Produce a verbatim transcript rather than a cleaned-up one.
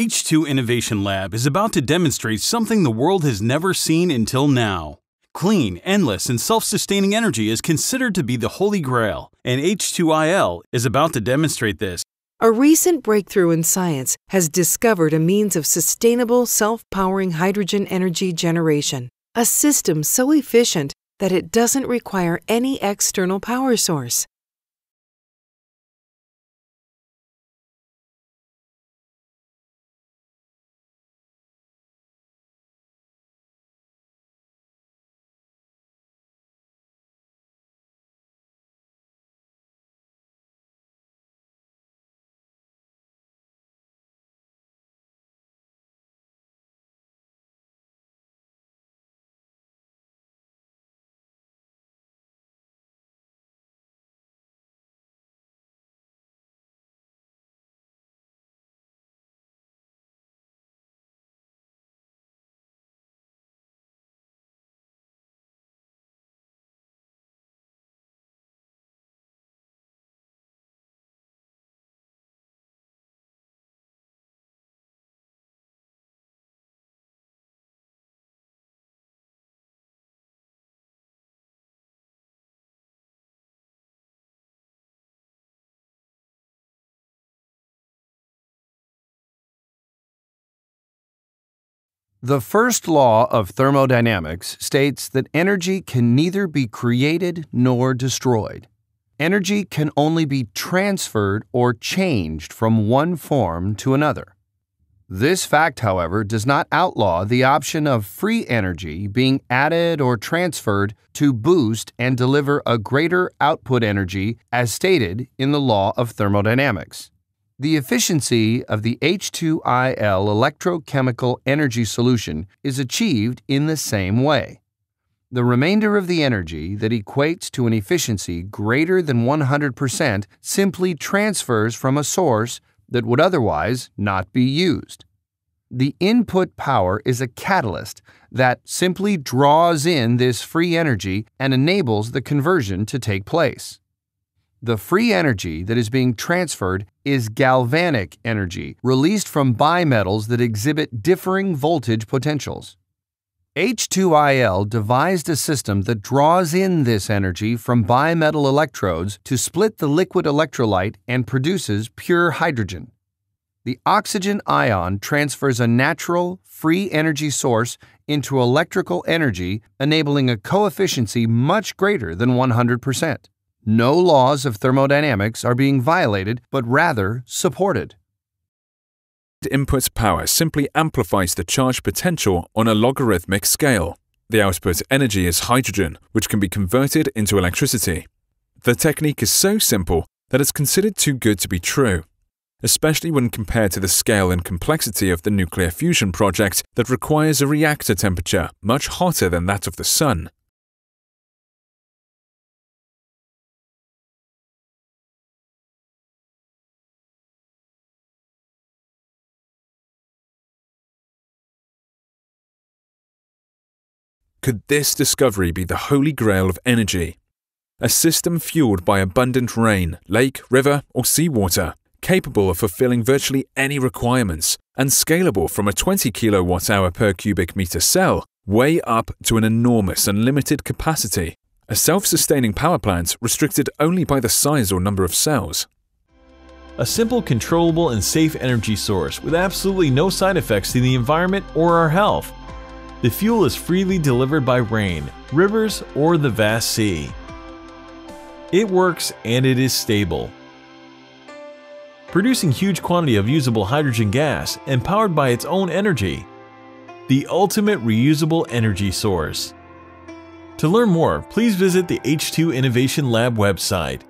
H two Innovation Lab is about to demonstrate something the world has never seen until now. Clean, endless, and self-sustaining energy is considered to be the holy grail, and H two I L is about to demonstrate this. A recent breakthrough in science has discovered a means of sustainable, self-powering hydrogen energy generation, a system so efficient that it doesn't require any external power source. The first law of thermodynamics states that energy can neither be created nor destroyed. Energy can only be transferred or changed from one form to another. This fact, however, does not outlaw the option of free energy being added or transferred to boost and deliver a greater output energy, as stated in the law of thermodynamics. The efficiency of the H two I L electrochemical energy solution is achieved in the same way. The remainder of the energy that equates to an efficiency greater than one hundred percent simply transfers from a source that would otherwise not be used. The input power is a catalyst that simply draws in this free energy and enables the conversion to take place. The free energy that is being transferred is galvanic energy released from bimetals that exhibit differing voltage potentials. H two I L devised a system that draws in this energy from bimetal electrodes to split the liquid electrolyte and produces pure hydrogen. The oxygen ion transfers a natural, free energy source into electrical energy, enabling a coefficiency much greater than one hundred percent. No laws of thermodynamics are being violated, but rather supported. Input power simply amplifies the charge potential on a logarithmic scale. The output energy is hydrogen, which can be converted into electricity. The technique is so simple that it's considered too good to be true, especially when compared to the scale and complexity of the nuclear fusion project that requires a reactor temperature much hotter than that of the sun. Could this discovery be the holy grail of energy? A system fueled by abundant rain, lake, river, or seawater, capable of fulfilling virtually any requirements, and scalable from a twenty kilowatt hour per cubic meter cell, way up to an enormous unlimited capacity. A self-sustaining power plant restricted only by the size or number of cells. A simple, controllable, and safe energy source with absolutely no side effects to the environment or our health. The fuel is freely delivered by rain, rivers, or the vast sea. It works and it is stable, producing huge quantity of usable hydrogen gas and powered by its own energy. The ultimate reusable energy source. To learn more, please visit the H two Innovation Lab website.